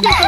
Green.